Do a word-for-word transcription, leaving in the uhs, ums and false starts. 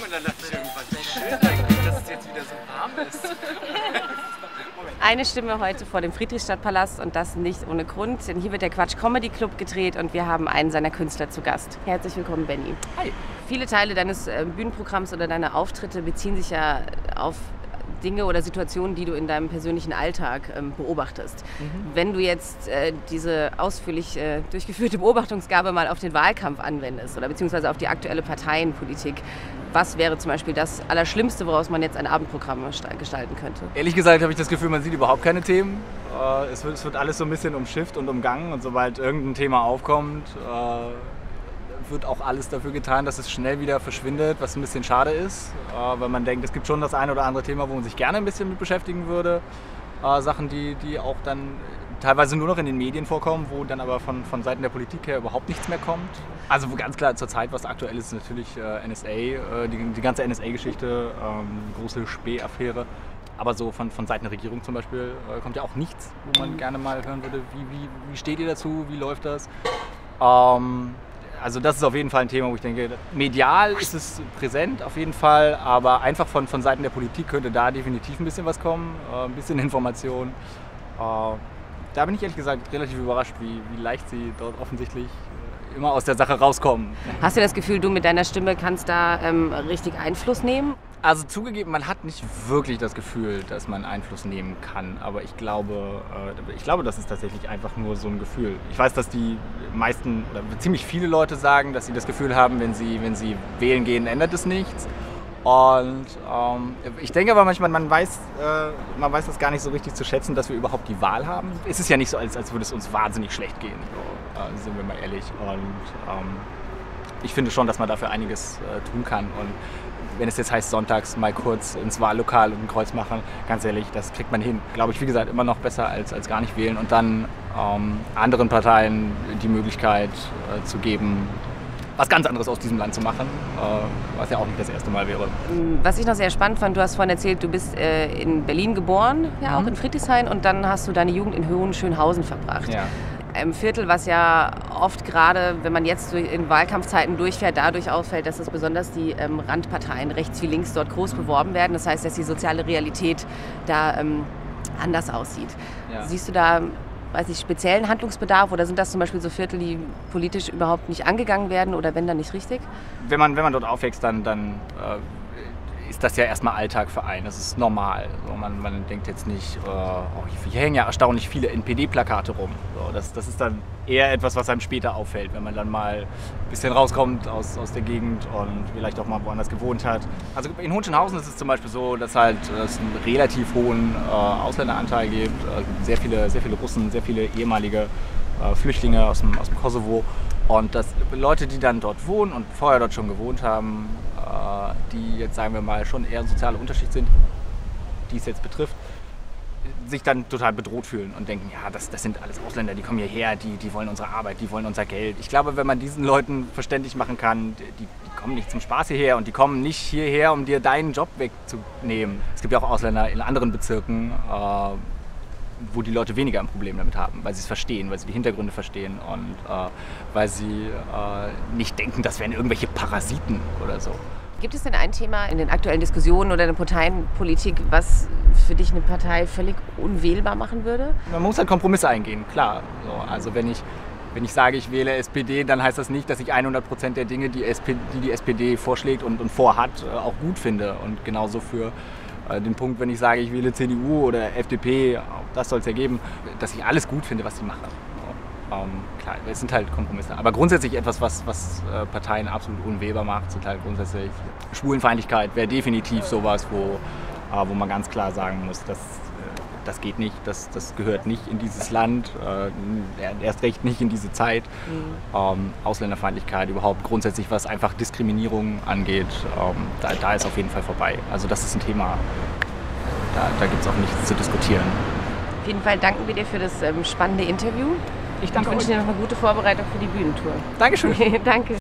lang und dann dachte ich irgendwann, wie schön eigentlich, dass es jetzt wieder so warm ist. Eine Stimme heute vor dem Friedrichstadtpalast und das nicht ohne Grund, denn hier wird der Quatsch Comedy Club gedreht und wir haben einen seiner Künstler zu Gast. Herzlich willkommen, Benni. Hi. Viele Teile deines Bühnenprogramms oder deiner Auftritte beziehen sich ja auf Dinge oder Situationen, die du in deinem persönlichen Alltag ähm, beobachtest. Mhm. Wenn du jetzt äh, diese ausführlich äh, durchgeführte Beobachtungsgabe mal auf den Wahlkampf anwendest oder beziehungsweise auf die aktuelle Parteienpolitik, was wäre zum Beispiel das Allerschlimmste, woraus man jetzt ein Abendprogramm gestalten könnte? Ehrlich gesagt habe ich das Gefühl, man sieht überhaupt keine Themen. Äh, es, wird, es wird alles so ein bisschen umschifft und umgangen und sobald irgendein Thema aufkommt, äh, wird auch alles dafür getan, dass es schnell wieder verschwindet, was ein bisschen schade ist, äh, weil man denkt, es gibt schon das eine oder andere Thema, wo man sich gerne ein bisschen mit beschäftigen würde. Äh, Sachen, die, die auch dann teilweise nur noch in den Medien vorkommen, wo dann aber von, von Seiten der Politik her überhaupt nichts mehr kommt. Also ganz klar zurzeit, was aktuell ist, natürlich äh, N S A, äh, die, die ganze N S A-Geschichte, ähm, große Späh-Affäre. Aber so von, von Seiten der Regierung zum Beispiel äh, kommt ja auch nichts, wo man gerne mal hören würde, wie, wie, wie steht ihr dazu, wie läuft das? Ähm, also das ist auf jeden Fall ein Thema, wo ich denke, medial ist es präsent auf jeden Fall, aber einfach von, von Seiten der Politik könnte da definitiv ein bisschen was kommen, äh, ein bisschen Information. Äh, Da bin ich ehrlich gesagt relativ überrascht, wie, wie leicht sie dort offensichtlich immer aus der Sache rauskommen. Hast du das Gefühl, du mit deiner Stimme kannst da ähm, richtig Einfluss nehmen? Also zugegeben, man hat nicht wirklich das Gefühl, dass man Einfluss nehmen kann. Aber ich glaube, äh, ich glaube, das ist tatsächlich einfach nur so ein Gefühl. Ich weiß, dass die meisten oder ziemlich viele Leute sagen, dass sie das Gefühl haben, wenn sie, wenn sie wählen gehen, ändert es nichts. Und ähm, ich denke aber manchmal, man weiß, äh, man weiß das gar nicht so richtig zu schätzen, dass wir überhaupt die Wahl haben. Es ist ja nicht so, als, als würde es uns wahnsinnig schlecht gehen, äh, sind wir mal ehrlich. Und ähm, ich finde schon, dass man dafür einiges äh, tun kann. Und wenn es jetzt heißt, sonntags mal kurz ins Wahllokal und ein Kreuz machen, ganz ehrlich, das kriegt man hin. Glaube ich, wie gesagt, immer noch besser als, als gar nicht wählen und dann ähm, anderen Parteien die Möglichkeit äh, zu geben, was ganz anderes aus diesem Land zu machen, was ja auch nicht das erste Mal wäre. Was ich noch sehr spannend fand, du hast vorhin erzählt, du bist in Berlin geboren, ja auch in Friedrichshain, und dann hast du deine Jugend in Hohenschönhausen verbracht. Ja. Im Viertel, was ja oft gerade, wenn man jetzt in Wahlkampfzeiten durchfährt, dadurch auffällt, dass das besonders die ähm, Randparteien rechts wie links dort groß beworben werden. Das heißt, dass die soziale Realität da ähm, anders aussieht. Ja. Siehst du da weiß ich, speziellen Handlungsbedarf oder sind das zum Beispiel so Viertel, die politisch überhaupt nicht angegangen werden oder wenn dann nicht richtig? Wenn man, wenn man dort aufwächst, dann, dann äh, ist das ja erstmal Alltag für einen, das ist normal. So, man, man denkt jetzt nicht, äh, oh, hier hängen ja erstaunlich viele N P D-Plakate rum. So, das, das ist dann eher etwas, was einem später auffällt, wenn man dann mal ein bisschen rauskommt aus, aus der Gegend und vielleicht auch mal woanders gewohnt hat. Also in Hohenschönhausen ist es zum Beispiel so, dass halt, es einen relativ hohen äh, Ausländeranteil gibt, sehr viele, sehr viele Russen, sehr viele ehemalige äh, Flüchtlinge aus dem, aus dem Kosovo. Und dass Leute, die dann dort wohnen und vorher dort schon gewohnt haben, äh, die jetzt, sagen wir mal, schon eher soziale Unterschicht sind, die es jetzt betrifft, sich dann total bedroht fühlen und denken, ja, das, das sind alles Ausländer, die kommen hierher, die, die wollen unsere Arbeit, die wollen unser Geld. Ich glaube, wenn man diesen Leuten verständlich machen kann, die, die kommen nicht zum Spaß hierher und die kommen nicht hierher, um dir deinen Job wegzunehmen. Es gibt ja auch Ausländer in anderen Bezirken, äh, wo die Leute weniger ein Problem damit haben, weil sie es verstehen, weil sie die Hintergründe verstehen und äh, weil sie äh, nicht denken, das wären irgendwelche Parasiten oder so. Gibt es denn ein Thema in den aktuellen Diskussionen oder in der Parteienpolitik, was für dich eine Partei völlig unwählbar machen würde? Man muss halt Kompromisse eingehen, klar. So, also wenn ich, wenn ich sage, ich wähle S P D, dann heißt das nicht, dass ich hundert Prozent der Dinge, die die S P D vorschlägt und, und vorhat, auch gut finde. Und genauso für äh, den Punkt, wenn ich sage, ich wähle C D U oder F D P, auch das soll es ja geben, dass ich alles gut finde, was sie machen. Um, klar, es sind halt Kompromisse. Aber grundsätzlich etwas, was, was äh, Parteien absolut unwählbar macht, sind halt grundsätzlich Schwulenfeindlichkeit wäre definitiv sowas, wo, äh, wo man ganz klar sagen muss, das, äh, das geht nicht, das, das gehört nicht in dieses Land, äh, erst recht nicht in diese Zeit. Mhm. Ähm, Ausländerfeindlichkeit überhaupt grundsätzlich, was einfach Diskriminierung angeht, ähm, da, da ist auf jeden Fall vorbei. Also das ist ein Thema, da, da gibt es auch nichts zu diskutieren. Auf jeden Fall danken wir dir für das ähm, spannende Interview. Ich, danke ich wünsche euch. dir noch eine gute Vorbereitung für die Bühnentour. Dankeschön. Danke.